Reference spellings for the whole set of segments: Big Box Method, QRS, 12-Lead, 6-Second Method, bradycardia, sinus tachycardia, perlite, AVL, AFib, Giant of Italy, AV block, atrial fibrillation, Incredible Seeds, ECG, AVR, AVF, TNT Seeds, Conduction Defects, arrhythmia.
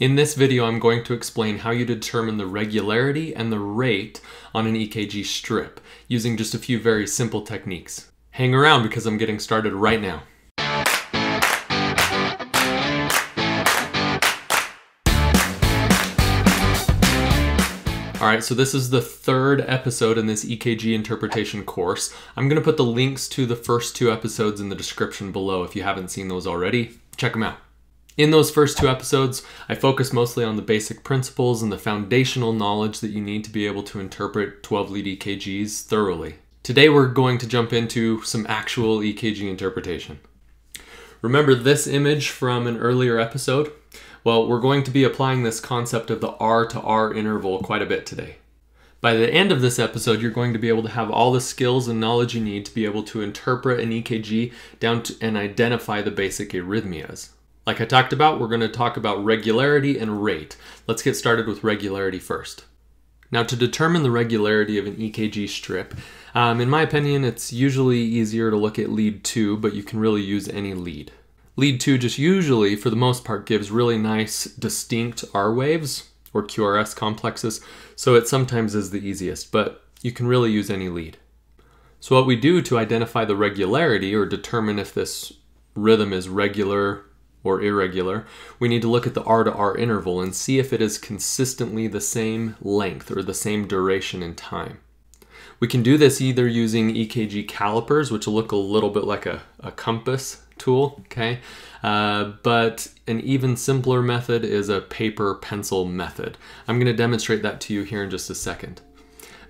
In this video, I'm going to explain how you determine the regularity and the rate on an EKG strip using just a few very simple techniques. Hang around because I'm getting started right now. All right, so this is the third episode in this EKG interpretation course. I'm gonna put the links to the first two episodes in the description below. If you haven't seen those already, check them out. In those first two episodes, I focus mostly on the basic principles and the foundational knowledge that you need to be able to interpret 12-lead EKGs thoroughly. Today, we're going to jump into some actual EKG interpretation. Remember this image from an earlier episode? Well, we're going to be applying this concept of the R to R interval quite a bit today. By the end of this episode, you're going to be able to have all the skills and knowledge you need to be able to interpret an EKG down to and identify the basic arrhythmias. Like I talked about, we're going to talk about regularity and rate. Let's get started with regularity first. Now, to determine the regularity of an EKG strip, in my opinion, it's usually easier to look at lead 2, but you can really use any lead. Lead 2 just usually, for the most part, gives really nice, distinct R waves, or QRS complexes, so it sometimes is the easiest, but you can really use any lead. So what we do to identify the regularity, or determine if this rhythm is regular or irregular, we need to look at the R to R interval and see if it is consistently the same length or the same duration in time. We can do this either using EKG calipers, which look a little bit like a compass tool, okay? But an even simpler method is a paper pencil method. I'm gonna demonstrate that to you here in just a second.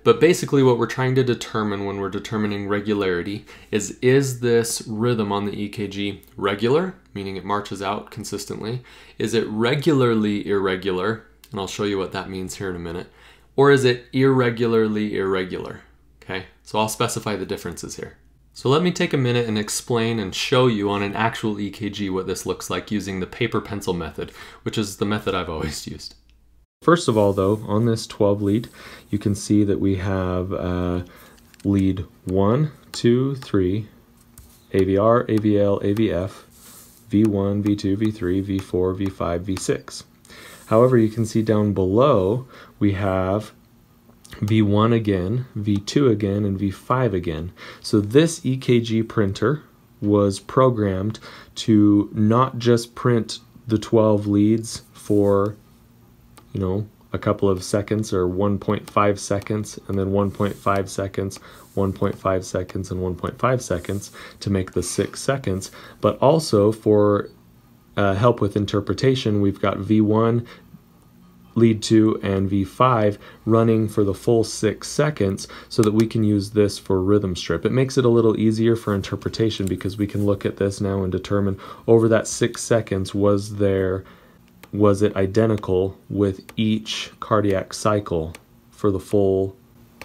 But basically what we're trying to determine when we're determining regularity is this rhythm on the EKG regular, meaning it marches out consistently? Is it regularly irregular? And I'll show you what that means here in a minute. Or is it irregularly irregular? Okay, so I'll specify the differences here. So let me take a minute and explain and show you on an actual EKG what this looks like using the paper pencil method, which is the method I've always used. First of all, though, on this 12 lead, you can see that we have lead 1, 2, 3, AVR, AVL, AVF, V1, V2, V3, V4, V5, V6. However, you can see down below, we have V1 again, V2 again, and V5 again. So this EKG printer was programmed to not just print the 12 leads for a couple of seconds or 1.5 seconds, and then 1.5 seconds, 1.5 seconds, and 1.5 seconds to make the 6 seconds. But also for help with interpretation, we've got V1, lead 2, and V5 running for the full 6 seconds so that we can use this for rhythm strip. It makes it a little easier for interpretation because we can look at this now and determine over that 6 seconds, was it identical with each cardiac cycle for the full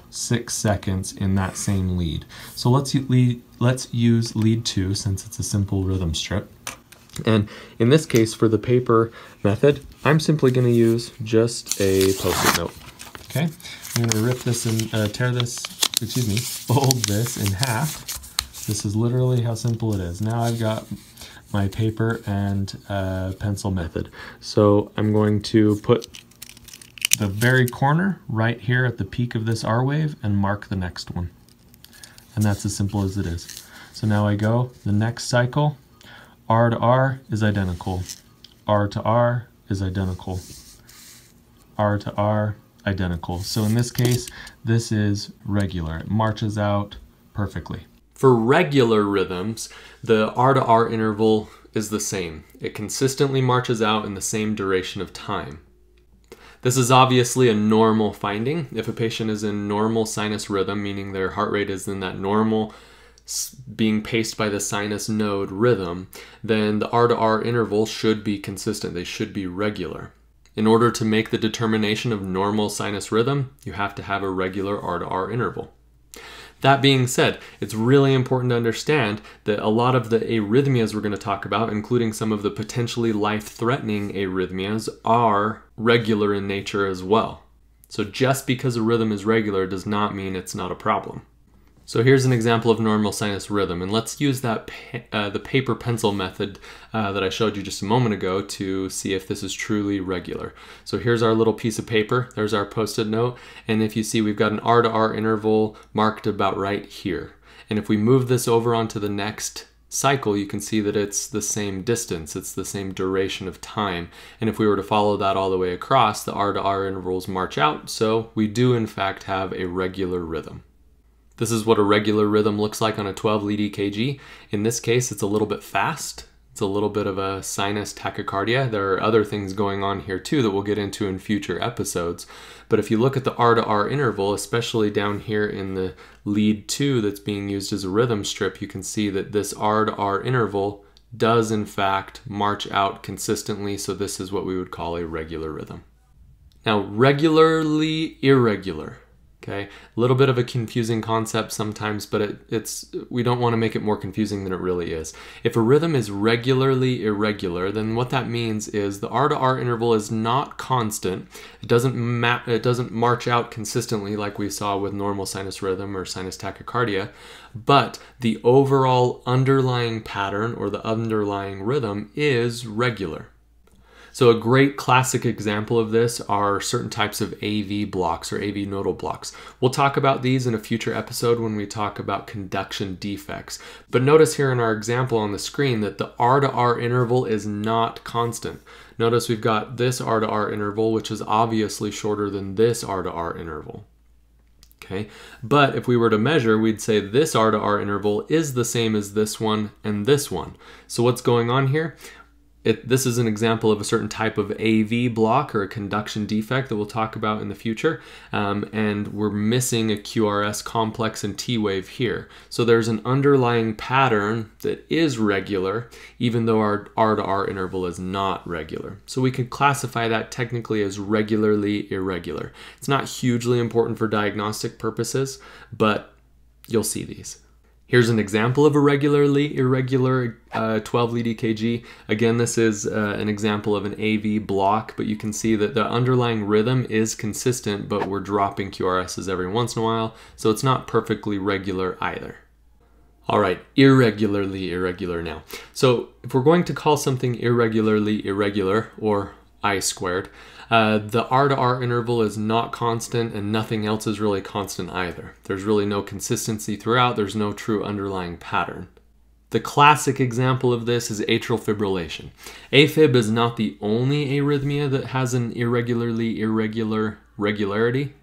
6 seconds in that same lead. So let's use lead 2 since it's a simple rhythm strip. And in this case, for the paper method, I'm simply going to use just a Post-it note. Okay, I'm going to rip this and fold this in half. This is literally how simple it is. Now I've got my paper and pencil method. So I'm going to put the very corner right here at the peak of this R wave and mark the next one. And that's as simple as it is. So now I go, the next cycle, R to R is identical. R to R is identical. R to R, identical. So in this case, this is regular. It marches out perfectly. For regular rhythms, the R to R interval is the same. It consistently marches out in the same duration of time. This is obviously a normal finding. If a patient is in normal sinus rhythm, meaning their heart rate is in that normal, being paced by the sinus node rhythm, then the R to R interval should be consistent. They should be regular. In order to make the determination of normal sinus rhythm, you have to have a regular R to R interval. That being said, it's really important to understand that a lot of the arrhythmias we're going to talk about, including some of the potentially life-threatening arrhythmias, are regular in nature as well. So just because a rhythm is regular does not mean it's not a problem. So here's an example of normal sinus rhythm, and let's use that the paper pencil method that I showed you just a moment ago to see if this is truly regular. So here's our little piece of paper, there's our post-it note, and if you see we've got an R to R interval marked about right here. And if we move this over onto the next cycle, you can see that it's the same distance, it's the same duration of time. And if we were to follow that all the way across, the R to R intervals march out, so we do in fact have a regular rhythm. This is what a regular rhythm looks like on a 12-lead EKG. In this case, it's a little bit fast. It's a little bit of a sinus tachycardia. There are other things going on here too that we'll get into in future episodes. But if you look at the R to R interval, especially down here in the lead 2 that's being used as a rhythm strip, you can see that this R to R interval does in fact march out consistently. So this is what we would call a regular rhythm. Now, regularly irregular. Okay, a little bit of a confusing concept sometimes, but we don't want to make it more confusing than it really is. If a rhythm is regularly irregular, then what that means is the R to R interval is not constant. It doesn't march out consistently like we saw with normal sinus rhythm or sinus tachycardia, but the overall underlying pattern or the underlying rhythm is regular. So a great classic example of this are certain types of AV blocks or AV nodal blocks. We'll talk about these in a future episode when we talk about conduction defects. But notice here in our example on the screen that the R to R interval is not constant. Notice we've got this R to R interval, which is obviously shorter than this R to R interval. Okay, but if we were to measure, we'd say this R to R interval is the same as this one and this one. So what's going on here? This is an example of a certain type of AV block or a conduction defect that we'll talk about in the future, and we're missing a QRS complex and T-wave here. So there's an underlying pattern that is regular, even though our R to R interval is not regular. So we could classify that technically as regularly irregular. It's not hugely important for diagnostic purposes, but you'll see these. Here's an example of a regularly irregular 12-lead EKG. Again, this is an example of an AV block, but you can see that the underlying rhythm is consistent, but we're dropping QRSs every once in a while, so it's not perfectly regular either. All right, irregularly irregular now. So if we're going to call something irregularly irregular, or I squared, the R to R interval is not constant and nothing else is really constant either. There's really no consistency throughout, there's no true underlying pattern. The classic example of this is atrial fibrillation. AFib is not the only arrhythmia that has an irregularly irregular regularity,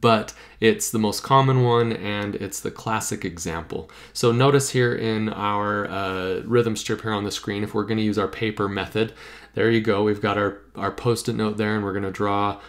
but it's the most common one and it's the classic example. So notice here in our rhythm strip here on the screen, if we're going to use our paper method, there you go, we've got our post-it note there and we're going to draw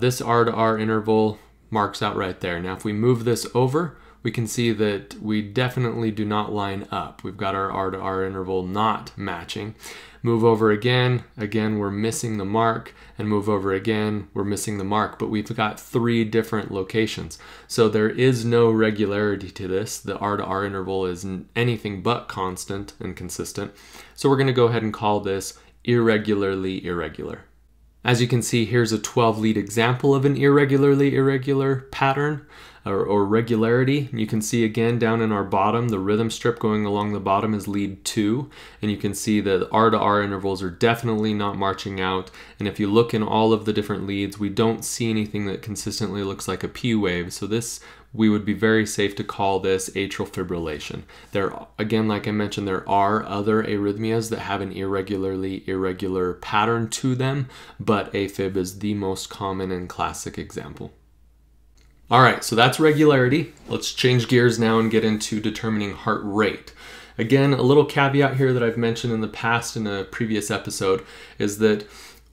this R to R interval marks out right there. Now if we move this over, we can see that we definitely do not line up. We've got our R to R interval not matching. Move over again, we're missing the mark, and move over again, we're missing the mark, but we've got three different locations. So there is no regularity to this. The R to R interval is anything but constant and consistent. So we're gonna go ahead and call this irregularly irregular. As you can see, here's a 12-lead example of an irregularly irregular pattern or regularity. You can see again down in our bottom, the rhythm strip going along the bottom is lead 2, and you can see that R to R intervals are definitely not marching out. And if you look in all of the different leads, we don't see anything that consistently looks like a P wave. So this, we would be very safe to call this atrial fibrillation. There, again, like I mentioned, there are other arrhythmias that have an irregularly irregular pattern to them, but AFib is the most common and classic example. All right, so that's regularity. Let's change gears now and get into determining heart rate. Again, a little caveat here that I've mentioned in the past in a previous episode is that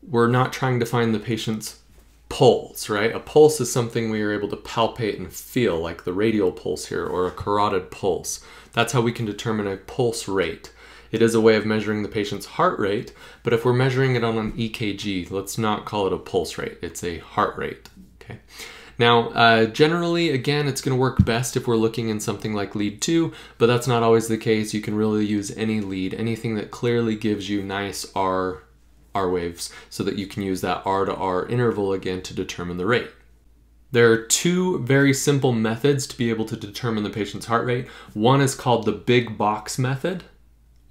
we're not trying to find the patient's pulse, right? A pulse is something we are able to palpate and feel, like the radial pulse here or a carotid pulse. That's how we can determine a pulse rate. It is a way of measuring the patient's heart rate, but if we're measuring it on an EKG, let's not call it a pulse rate. It's a heart rate, okay? Now, generally, again, it's going to work best if we're looking in something like lead 2, but that's not always the case. You can really use any lead, anything that clearly gives you nice R waves so that you can use that R to R interval again to determine the rate. There are two very simple methods to be able to determine the patient's heart rate. One is called the big box method,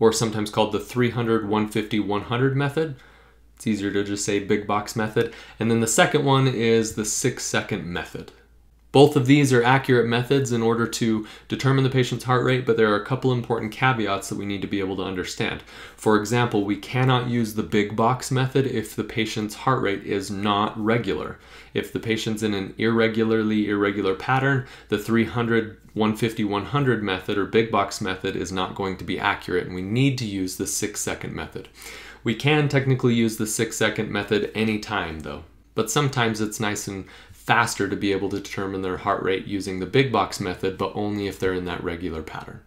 or sometimes called the 300, 150, 100 method. It's easier to just say big box method. And then the second one is the 6-second method. Both of these are accurate methods in order to determine the patient's heart rate, but there are a couple important caveats that we need to be able to understand. For example, we cannot use the big box method if the patient's heart rate is not regular. If the patient's in an irregular pattern, the 300, 150, 100 method or big box method is not going to be accurate, and we need to use the 6-second method. We can technically use the 6-second method anytime though, but sometimes it's nice and faster to be able to determine their heart rate using the big box method, but only if they're in that regular pattern.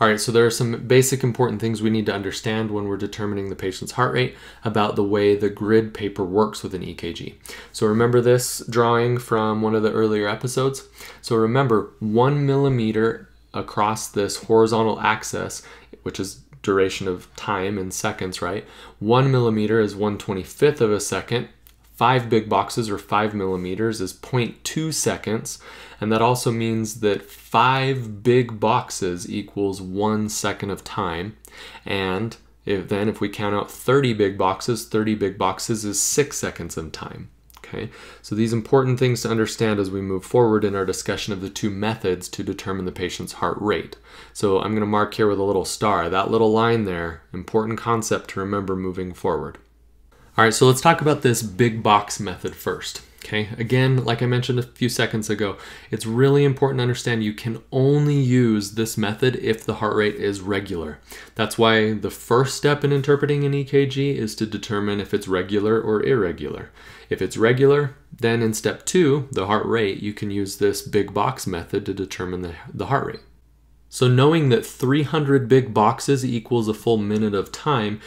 All right, so there are some basic important things we need to understand when we're determining the patient's heart rate about the way the grid paper works with an EKG. So remember this drawing from one of the earlier episodes. So remember, 1 millimeter across this horizontal axis, which is duration of time in seconds, right? 1 millimeter is 1/25th of a second. 5 big boxes or 5 millimeters is 0.2 seconds, and that also means that 5 big boxes equals 1 second of time, and if we count out 30 big boxes, 30 big boxes is 6 seconds of time. Okay, so these important things to understand as we move forward in our discussion of the two methods to determine the patient's heart rate. So I'm going to mark here with a little star, that little line there, important concept to remember moving forward. All right, so let's talk about this big box method first, okay? Again, like I mentioned a few seconds ago, it's really important to understand you can only use this method if the heart rate is regular. That's why the first step in interpreting an EKG is to determine if it's regular or irregular. If it's regular, then in step 2, the heart rate, you can use this big box method to determine the heart rate. So knowing that 300 big boxes equals a full minute of time,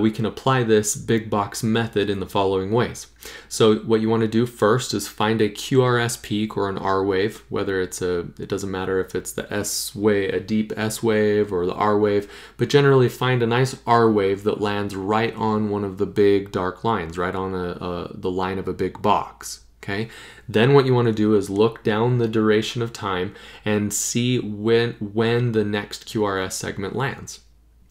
we can apply this big box method in the following ways. So what you want to do first is find a QRS peak or an R wave, whether it doesn't matter if it's the S wave, a deep S wave or the R wave, but generally find a nice R wave that lands right on one of the big dark lines, right on the line of a big box. Okay, then what you want to do is look down the duration of time and see when the next QRS segment lands.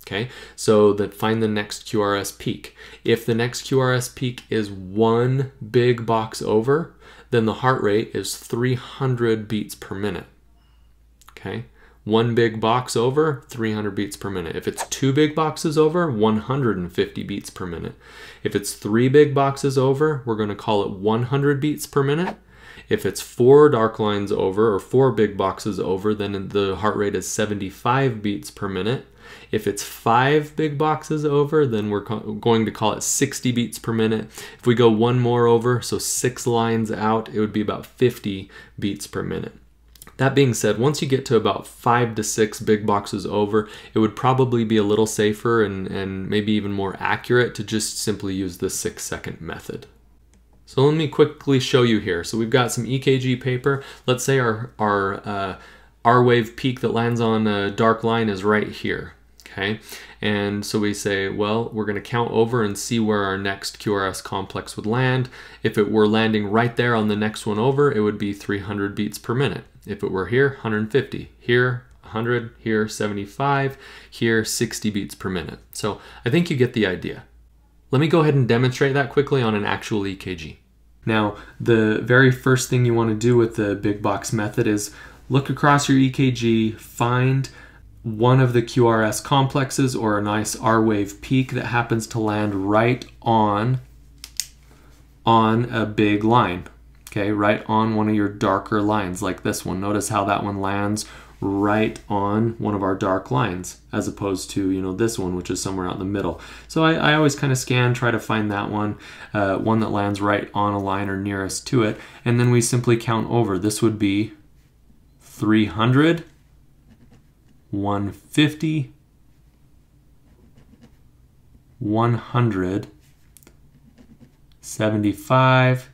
Okay, so that find the next QRS peak. If the next QRS peak is 1 big box over, then the heart rate is 300 beats per minute. Okay, 1 big box over, 300 beats per minute. If it's 2 big boxes over, 150 beats per minute. If it's 3 big boxes over, we're going to call it 100 beats per minute. If it's 4 dark lines over or 4 big boxes over, then the heart rate is 75 beats per minute. If it's 5 big boxes over, then we're going to call it 60 beats per minute. If we go one more over, so 6 lines out, it would be about 50 beats per minute. That being said, once you get to about 5 to 6 big boxes over, it would probably be a little safer and maybe even more accurate to just simply use the 6-second method. So let me quickly show you here. So we've got some EKG paper. Let's say our R-wave peak that lands on a dark line is right here. Okay, and so we say, well, we're going to count over and see where our next QRS complex would land. If it were landing right there on the next one over, it would be 300 beats per minute. If it were here, 150, here 100, here 75, here 60 beats per minute. So I think you get the idea. Let me go ahead and demonstrate that quickly on an actual EKG. Now, the very first thing you want to do with the big box method is look across your EKG, find one of the QRS complexes or a nice R wave peak that happens to land right on a big line, okay? Right on one of your darker lines like this one. Notice how that one lands right on one of our dark lines as opposed to, you know, this one, which is somewhere out in the middle. So I always kind of try to find that one, one that lands right on a line or nearest to it. And then we simply count over. This would be 300, 150, 100, 75,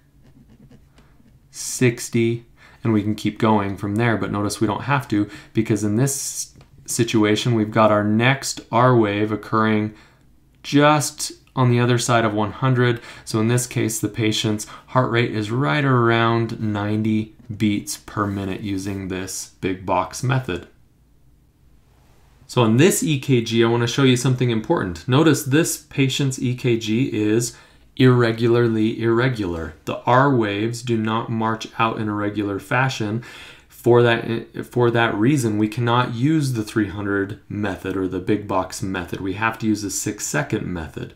60, and we can keep going from there, but notice we don't have to, because in this situation we've got our next R wave occurring just on the other side of 100. So in this case, the patient's heart rate is right around 90 beats per minute using this big box method. So on this EKG, I want to show you something important. Notice this patient's EKG is irregularly irregular. The R waves do not march out in a regular fashion. For that reason, we cannot use the 300 method or the big box method. We have to use the 6-second method.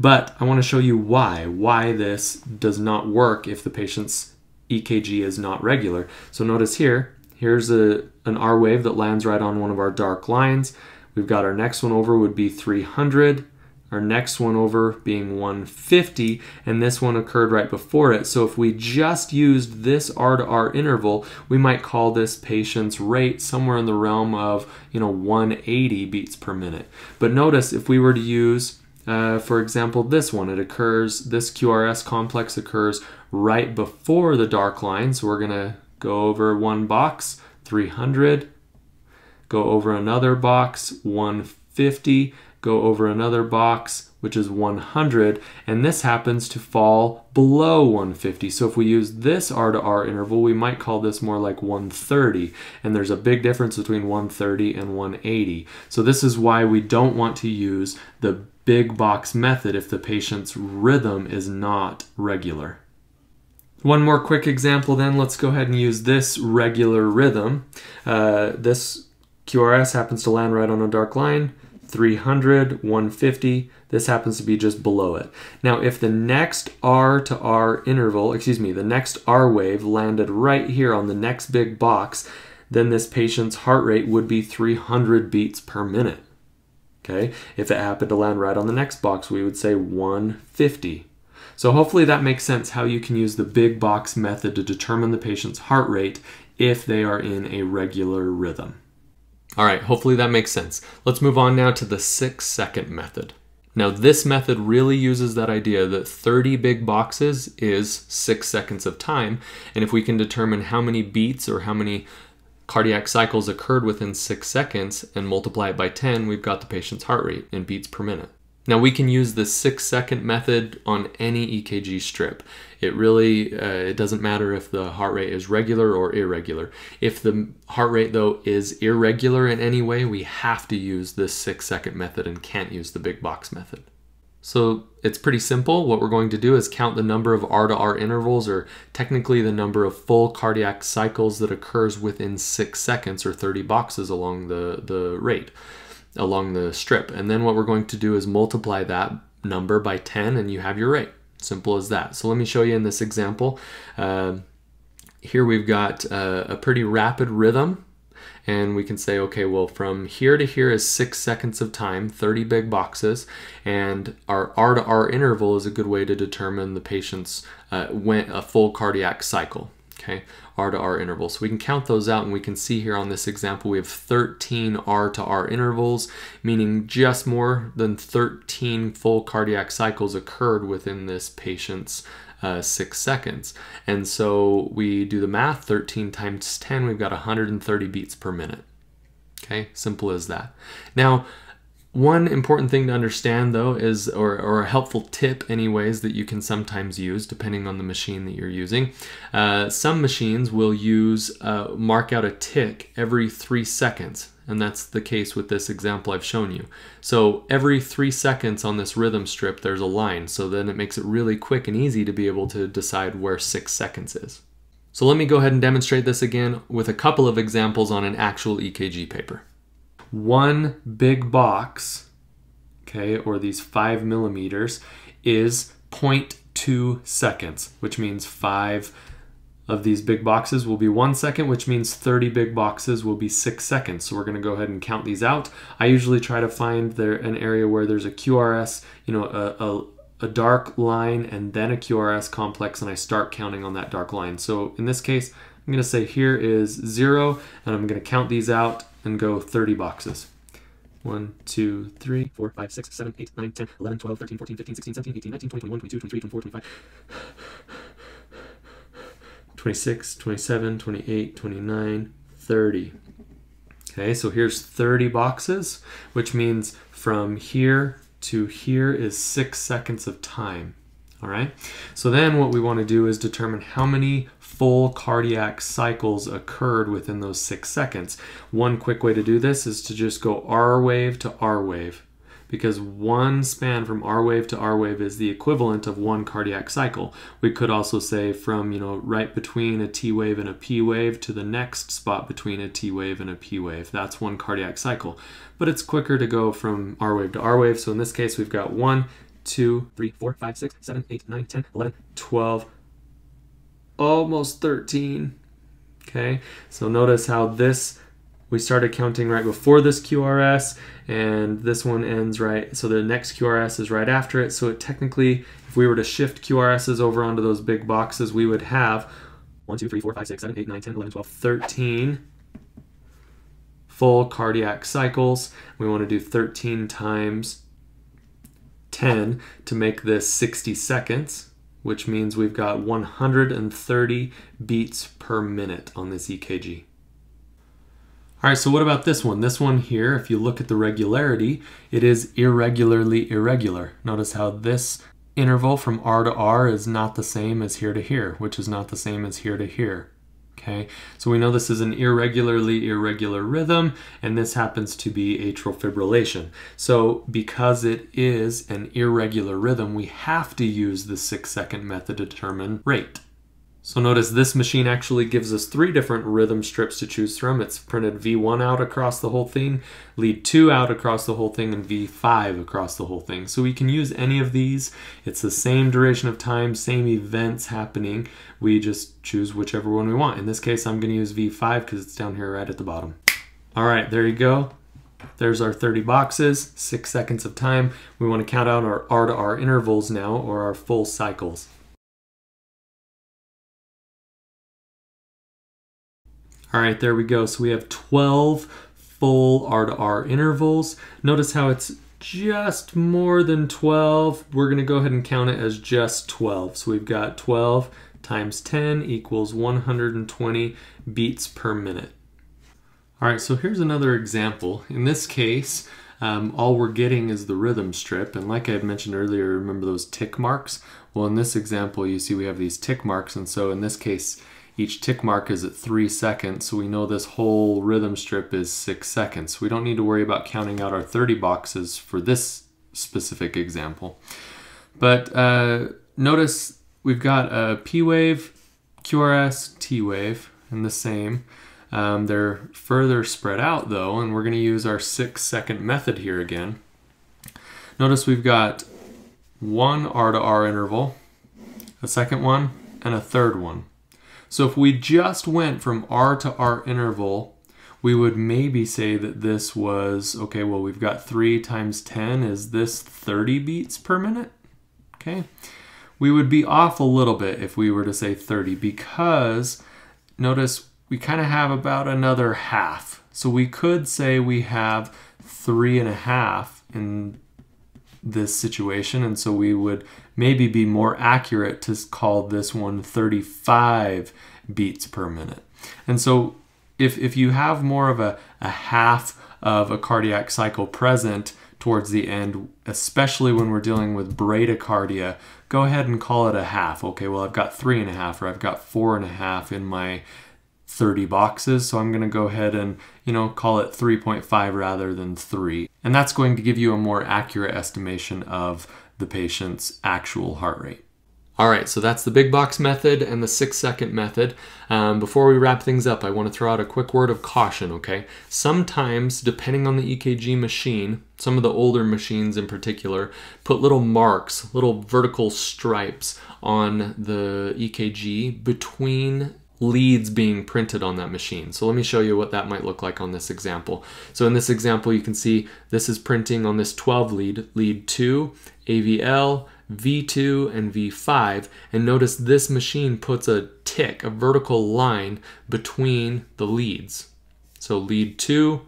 But I want to show you why this does not work if the patient's EKG is not regular. So notice here's an R wave that lands right on one of our dark lines. We've got our next one over would be 300. Our next one over being 150, and this one occurred right before it. So if we just used this R to R interval, we might call this patient's rate somewhere in the realm of 180 beats per minute. But notice if we were to use, for example, this one, this QRS complex occurs right before the dark line. So we're gonna go over one box, 300, go over another box, 150, go over another box, which is 100, and this happens to fall below 150. So if we use this R to R interval, we might call this more like 130, and there's a big difference between 130 and 180. So this is why we don't want to use the big box method if the patient's rhythm is not regular. One more quick example then, let's go ahead and use this regular rhythm. This QRS happens to land right on a dark line, 300, 150, this happens to be just below it. Now if the next R to R interval, the next R wave landed right here on the next big box, then this patient's heart rate would be 300 beats per minute. Okay, if it happened to land right on the next box, we would say 150. So hopefully that makes sense how you can use the big box method to determine the patient's heart rate if they are in a regular rhythm. All right, hopefully that makes sense. Let's move on now to the 6-second method. Now this method really uses that idea that 30 big boxes is 6 seconds of time. And if we can determine how many beats or how many cardiac cycles occurred within 6 seconds and multiply it by 10, we've got the patient's heart rate in beats per minute. Now we can use the 6-second method on any EKG strip. It really, it doesn't matter if the heart rate is regular or irregular. If the heart rate though is irregular in any way, we have to use this 6-second method and can't use the big box method. So it's pretty simple. What we're going to do is count the number of R to R intervals, or technically the number of full cardiac cycles that occurs within 6 seconds, or 30 boxes along the strip. And then what we're going to do is multiply that number by 10 and you have your rate. Simple as that. So let me show you in this example. Here we've got a pretty rapid rhythm, and we can say, okay, well from here to here is 6 seconds of time, 30 big boxes, and our R to R interval is a good way to determine the patient's a full cardiac cycle. Okay, R to R intervals. So we can count those out, and we can see here on this example we have 13 R to R intervals, meaning just more than 13 full cardiac cycles occurred within this patient's 6 seconds. And so we do the math, 13 times 10, we've got 130 beats per minute. Okay, simple as that. Now, one important thing to understand though is, or a helpful tip anyways that you can sometimes use depending on the machine that you're using, some machines will use, mark out a tick every 3 seconds. And that's the case with this example I've shown you. So every 3 seconds on this rhythm strip, there's a line. So then it makes it really quick and easy to be able to decide where 6 seconds is. So let me go ahead and demonstrate this again with a couple of examples on an actual EKG paper. One big box, okay, or these 5 millimeters, is 0.2 seconds, which means 5 of these big boxes will be 1 second, which means 30 big boxes will be 6 seconds. So we're going to go ahead and count these out. I usually try to find an area where there's a QRS, a dark line and then a QRS complex, and I start counting on that dark line. So in this case, I'm going to say here is 0, and I'm going to count these out and go 30 boxes. 1, 2, 3, 4, 5, 6, 7, 8, 9, 10, 11, 12, 13, 14, 15, 16, 17, 18, 19, 20, 21, 22, 23, 24, 25, 26, 27, 28, 29, 30. Okay, so here's 30 boxes, which means from here to here is 6 seconds of time. All right, so then what we want to do is determine how many full cardiac cycles occurred within those 6 seconds. One quick way to do this is to just go R wave to R wave, because one span from R wave is the equivalent of one cardiac cycle. We could also say from, you know, right between a T wave and a P wave to the next spot between a T wave and a P wave. That's one cardiac cycle. But it's quicker to go from R wave to R wave. So in this case, we've got 1, 2, 3, 4, 5, 6, 7, 8, 9, 10, 11, 12, almost 13. Okay, so notice how this, we started counting right before this QRS, and this one ends right, so the next QRS is right after it. So it technically, if we were to shift QRSs over onto those big boxes, we would have 1, 2, 3, 4, 5, 6, 7, 8, 9, 10, 11, 12, 13 full cardiac cycles. We want to do 13 times 10 to make this 60 seconds, which means we've got 130 beats per minute on this EKG. All right, so what about this one? This one here, if you look at the regularity, it is irregularly irregular. Notice how this interval from R to R is not the same as here to here, which is not the same as here to here. Okay, so we know this is an irregularly irregular rhythm, and this happens to be atrial fibrillation. So because it is an irregular rhythm, we have to use the 6 second method to determine rate. So notice this machine actually gives us 3 different rhythm strips to choose from. It's printed V1 out across the whole thing, lead 2 out across the whole thing, and V5 across the whole thing. So we can use any of these. It's the same duration of time, same events happening. We just choose whichever one we want. In this case, I'm going to use V5 because it's down here right at the bottom. All right, there you go. There's our 30 boxes, 6 seconds of time. We want to count out our R to R intervals now, or our full cycles. All right, there we go. So we have 12 full R to R intervals. Notice how it's just more than 12. We're going to go ahead and count it as just 12. So we've got 12 times 10 equals 120 beats per minute. All right, so here's another example. In this case, all we're getting is the rhythm strip. And like I had mentioned earlier, remember those tick marks? Well, in this example, you see we have these tick marks. And so in this case, each tick mark is at 3 seconds, so we know this whole rhythm strip is 6 seconds. We don't need to worry about counting out our 30 boxes for this specific example. But notice we've got a P wave, QRS, T wave, and the same. They're further spread out though, and we're going to use our 6 second method here again. Notice we've got one R to R interval, a second one, and a third one. So if we just went from R to R interval, we would maybe say that this was, okay, well, we've got 3 times 10. Is this 30 beats per minute? Okay. We would be off a little bit if we were to say 30, because notice we kind of have about another half. So we could say we have 3.5 in this situation, and so we would maybe be more accurate to call this one 35 beats per minute. And so if you have more of a half of a cardiac cycle present towards the end, especially when we're dealing with bradycardia, go ahead and call it a half. Okay, well, I've got 3.5 or I've got 4.5 in my 30 boxes, so I'm going to go ahead and, you know, call it 3.5 rather than 3. And that's going to give you a more accurate estimation of the patient's actual heart rate. All right, so that's the big box method and the 6 second method. Before we wrap things up, I want to throw out a quick word of caution, okay? Sometimes, depending on the EKG machine, some of the older machines in particular, put little marks, little vertical stripes on the EKG between leads being printed on that machine. So let me show you what that might look like on this example. So in this example, you can see this is printing on this 12 lead, lead 2, AVL, V2, and V5. And notice this machine puts a tick, a vertical line between the leads. So lead 2,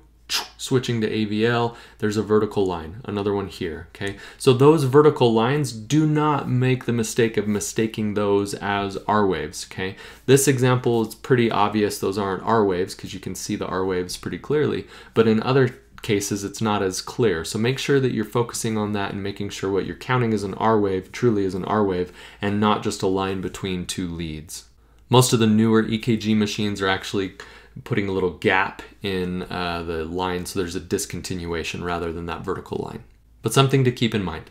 switching to AVL, there's a vertical line, another one here, okay? So those vertical lines, do not make the mistake of mistaking those as R waves, okay? This example is pretty obvious those aren't R waves because you can see the R waves pretty clearly, but in other cases it's not as clear. So make sure that you're focusing on that and making sure what you're counting is an R wave, truly is an R wave, and not just a line between two leads. Most of the newer EKG machines are actually putting a little gap in the line, so there's a discontinuation rather than that vertical line. But something to keep in mind.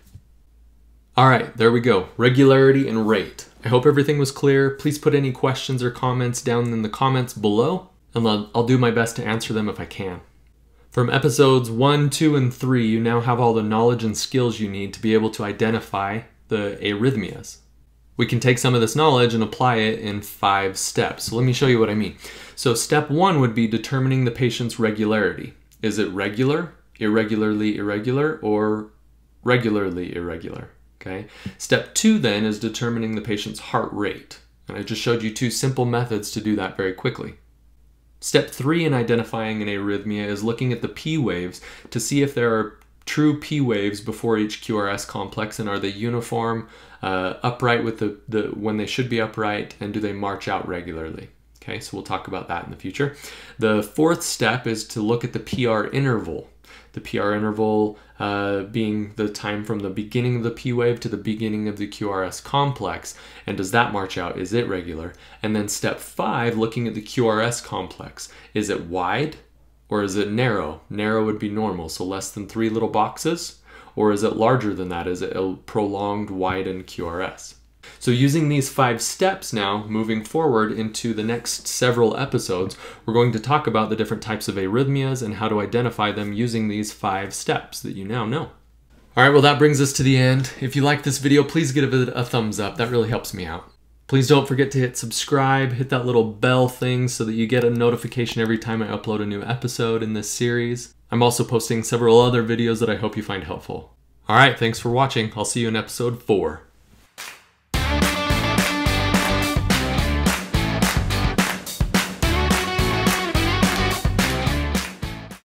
All right, there we go. Regularity and rate. I hope everything was clear. Please put any questions or comments down in the comments below, and I'll do my best to answer them if I can. From episodes 1, 2, and 3, you now have all the knowledge and skills you need to be able to identify the arrhythmias. We can take some of this knowledge and apply it in 5 steps. So let me show you what I mean. So step 1 would be determining the patient's regularity. Is it regular, irregularly irregular, or regularly irregular? Okay. Step 2 then is determining the patient's heart rate. And I just showed you 2 simple methods to do that very quickly. Step 3 in identifying an arrhythmia is looking at the P waves to see if there are true P waves before each QRS complex, and are they uniform, upright with the when they should be upright, and do they march out regularly? Okay, so we'll talk about that in the future. The 4th step is to look at the PR interval. The PR interval being the time from the beginning of the P wave to the beginning of the QRS complex, and does that march out? Is it regular? And then step 5, looking at the QRS complex. Is it wide? Or is it narrow? Narrow would be normal, so less than 3 little boxes. Or is it larger than that? Is it a prolonged, widened QRS? So using these 5 steps now, moving forward into the next several episodes, we're going to talk about the different types of arrhythmias and how to identify them using these 5 steps that you now know. All right, well, that brings us to the end. If you like this video, please give it a thumbs up. That really helps me out. Please don't forget to hit subscribe, hit that little bell thing so that you get a notification every time I upload a new episode in this series. I'm also posting several other videos that I hope you find helpful. All right, thanks for watching. I'll see you in episode 4.